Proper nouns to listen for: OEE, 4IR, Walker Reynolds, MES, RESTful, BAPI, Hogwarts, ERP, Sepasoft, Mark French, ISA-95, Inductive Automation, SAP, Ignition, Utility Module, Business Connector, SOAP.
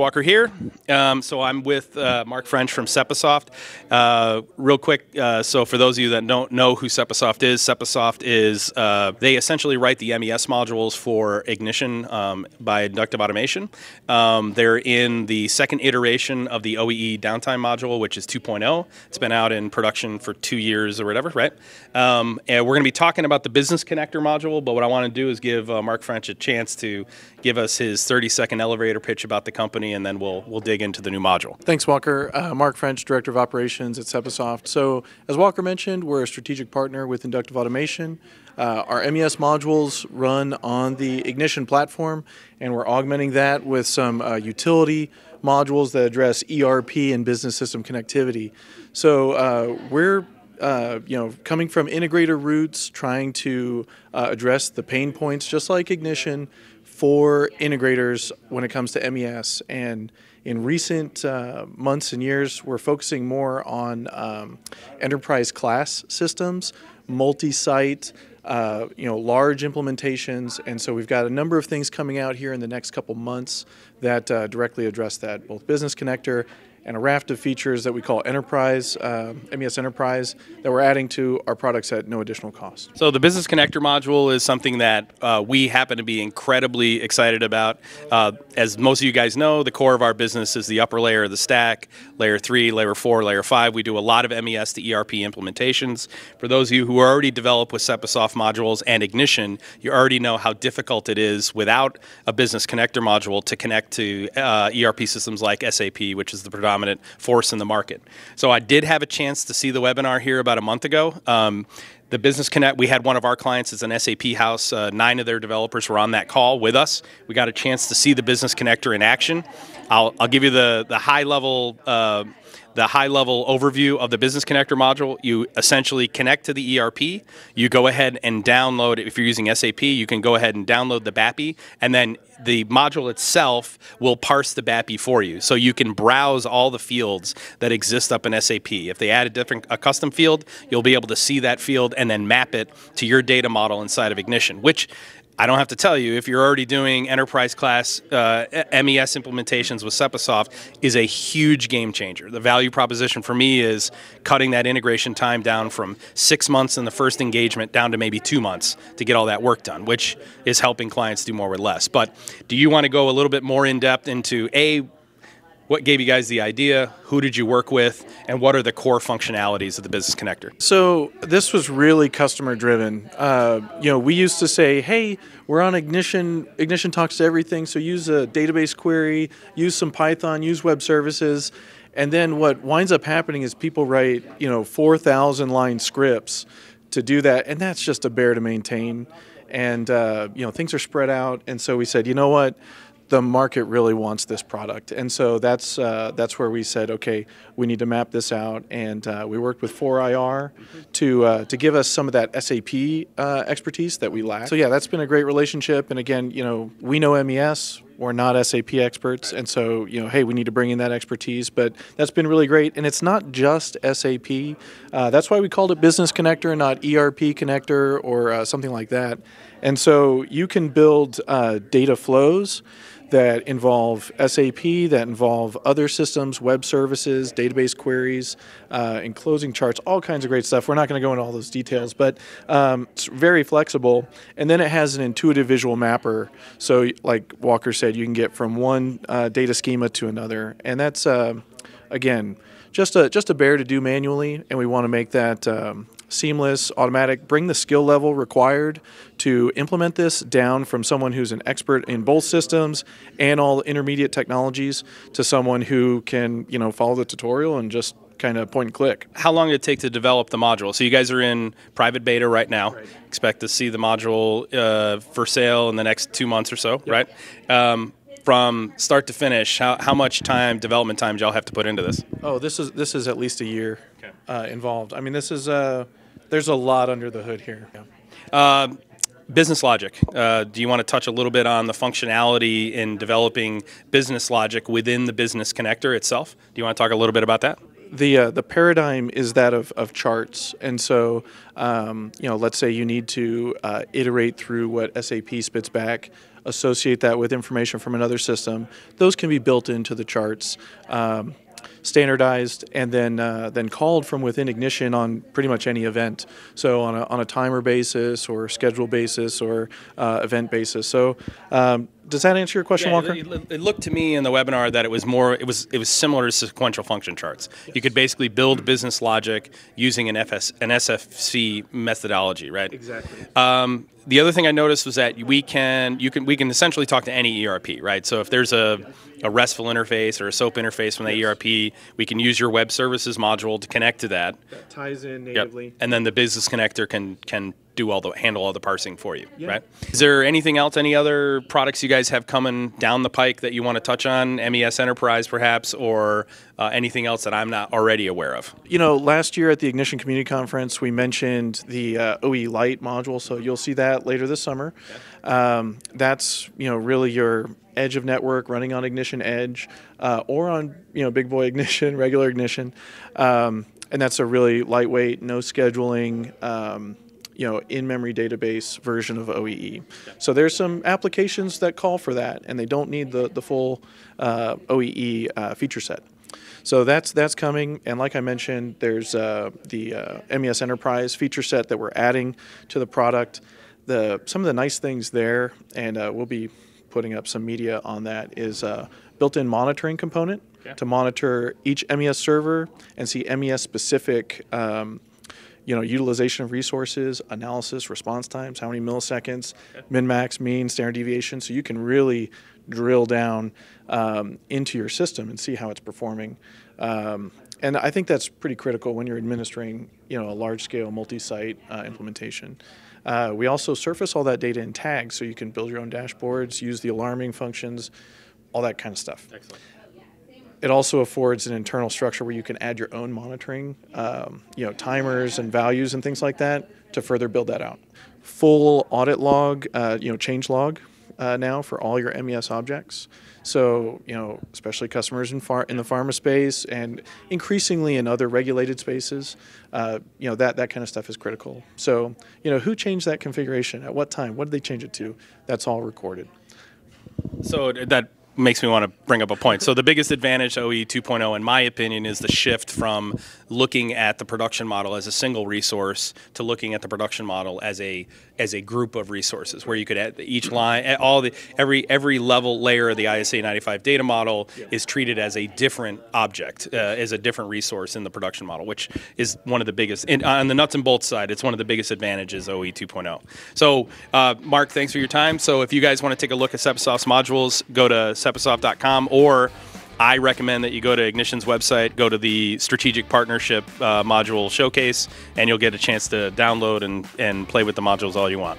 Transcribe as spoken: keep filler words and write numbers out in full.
Walker here. Um, so I'm with uh, Mark French from Sepasoft. Uh, real quick, uh, so for those of you that don't know who Sepasoft is, Sepasoft is, uh, they essentially write the M E S modules for Ignition um, by Inductive Automation. Um, they're in the second iteration of the O E E downtime module, which is two point oh. It's been out in production for two years or whatever, right? Um, and we're going to be talking about the business connector module, but what I want to do is give uh, Mark French a chance to give us his thirty second elevator pitch about the company, and then we'll we'll dig into the new module. Thanks, Walker. Uh, Mark French, Director of Operations at Sepasoft. So, as Walker mentioned, we're a strategic partner with Inductive Automation. Uh, our M E S modules run on the Ignition platform, and we're augmenting that with some uh, utility modules that address E R P and business system connectivity. So, uh, we're Uh, you know, coming from integrator roots, trying to uh, address the pain points, just like Ignition, for integrators when it comes to M E S. And in recent uh, months and years, we're focusing more on um, enterprise class systems, multi-site, uh, you know, large implementations. And so we've got a number of things coming out here in the next couple months that uh, directly address that, both business connector and a raft of features that we call enterprise, uh, M E S enterprise, that we're adding to our products at no additional cost. So the business connector module is something that uh, we happen to be incredibly excited about. Uh, as most of you guys know, the core of our business is the upper layer of the stack, layer three, layer four, layer five. We do a lot of M E S to E R P implementations. For those of you who are already developed with Sepasoft modules and Ignition, you already know how difficult it is without a business connector module to connect to uh, E R P systems like S A P, which is the predominant dominant force in the market. So I did have a chance to see the webinar here about a month ago. Um, The Business Connect, we had one of our clients, it's an S A P house, uh, nine of their developers were on that call with us. We got a chance to see the Business Connector in action. I'll, I'll give you the, the high level uh, the high level overview of the Business Connector module. You essentially connect to the E R P, you go ahead and download, if you're using S A P, you can go ahead and download the BAPI, and then the module itself will parse the BAPI for you. So you can browse all the fields that exist up in S A P. If they add a different a custom field, you'll be able to see that field and then map it to your data model inside of Ignition, which I don't have to tell you, if you're already doing enterprise class uh, M E S implementations with Sepasoft, is a huge game changer. The value proposition for me is cutting that integration time down from six months in the first engagement down to maybe two months to get all that work done, which is helping clients do more with less. But do you want to go a little bit more in depth into A, what gave you guys the idea, who did you work with, and what are the core functionalities of the Business Connector? So this was really customer driven. Uh, you know, we used to say, hey, we're on Ignition, Ignition talks to everything, so use a database query, use some Python, use web services. And then what winds up happening is people write, you know, four thousand line scripts to do that, and that's just a bear to maintain. And, uh, you know, things are spread out, and so we said, you know what? The market really wants this product, and so that's uh, that's where we said, okay, we need to map this out, and uh, we worked with four I R to uh, to give us some of that S A P uh, expertise that we lack. So yeah, that's been a great relationship, and again, you know, we know M E S. We're not S A P experts, and so, you know, hey, we need to bring in that expertise, but that's been really great, and it's not just S A P. Uh, that's why we called it Business Connector, not E R P Connector or uh, something like that. And so you can build uh, data flows that involve S A P, that involve other systems, web services, database queries, uh, enclosing charts, all kinds of great stuff. We're not going to go into all those details, but um, it's very flexible. And then it has an intuitive visual mapper. So like Walker said, you can get from one uh, data schema to another. And that's, uh, again, just a, just a bear to do manually, and we want to make that um, seamless, automatic, bring the skill level required to implement this down from someone who's an expert in both systems and all intermediate technologies to someone who can, you know, follow the tutorial and just kind of point and click. How long did it take to develop the module? So you guys are in private beta right now. Right. Expect to see the module uh, for sale in the next two months or so, yep. Right? Um, From start to finish, how, how much time, development time, do y'all have to put into this? Oh, this is this is at least a year okay. uh, involved. I mean, this is uh, there's a lot under the hood here. Yeah. Uh, business logic. Uh, do you want to touch a little bit on the functionality in developing business logic within the business connector itself? Do you want to talk a little bit about that? The uh, the paradigm is that of, of charts, and so um, you know, let's say you need to uh, iterate through what S A P spits back associate that with information from another system. Those can be built into the charts, um, standardized, and then uh, then called from within Ignition on pretty much any event. So on a, on a timer basis or schedule basis or uh, event basis. So um, does that answer your question, yeah, Walker? It, it looked to me in the webinar that it was more it was it was similar to sequential function charts. Yes. You could basically build business logic using an S F C methodology, right? Exactly. Um, the other thing I noticed was that we can you can we can essentially talk to any E R P, right? So if there's a a RESTful interface or a SOAP interface from the yes. E R P, we can use your web services module to connect to that. That ties in natively. Yep. And then the business connector can can do all the handle all the parsing for you, yeah. right? Is there anything else, any other products you guys have coming down the pike that you want to touch on? M E S Enterprise perhaps, or uh, anything else that I'm not already aware of? You know, last year at the Ignition Community Conference, we mentioned the uh, O E E Lite module, so you'll see that later this summer. Okay. Um, that's, you know, really your edge of network running on Ignition Edge uh, or on, you know, big boy Ignition, regular Ignition. Um, and that's a really lightweight, no scheduling, um, you know, in-memory database version of O E E. So there's some applications that call for that, and they don't need the, the full uh, O E E uh, feature set. So that's that's coming, and like I mentioned, there's uh, the uh, M E S Enterprise feature set that we're adding to the product. The, some of the nice things there, and uh, we'll be putting up some media on that, is a built-in monitoring component okay. to monitor each M E S server and see M E S-specific um, you know, utilization of resources, analysis, response times, how many milliseconds, okay. min-max, mean, standard deviation, so you can really drill down um, into your system and see how it's performing. Um, and I think that's pretty critical when you're administering, you know, a large-scale multi-site uh, implementation. Uh, we also surface all that data in tags, so you can build your own dashboards, use the alarming functions, all that kind of stuff. Excellent. It also affords an internal structure where you can add your own monitoring, um, you know, timers and values and things like that to further build that out. Full audit log, uh, you know, change log uh, now for all your M E S objects. So, you know, especially customers in, far, in the pharma space and increasingly in other regulated spaces, uh, you know, that, that kind of stuff is critical. So, you know, who changed that configuration? At what time? What did they change it to? That's all recorded. So that makes me want to bring up a point. So the biggest advantage O E E two point oh, in my opinion, is the shift from looking at the production model as a single resource to looking at the production model as a as a group of resources, where you could add each line, all the every every level layer of the I S A ninety-five data model is treated as a different object, uh, as a different resource in the production model, which is one of the biggest. And on the nuts and bolts side, it's one of the biggest advantages O E E two point oh. So, uh, Mark, thanks for your time. So if you guys want to take a look at Sepasoft's modules, go to Sepasoft dot com, or I recommend that you go to Ignition's website, go to the strategic partnership uh, module showcase, and you'll get a chance to download and, and play with the modules all you want.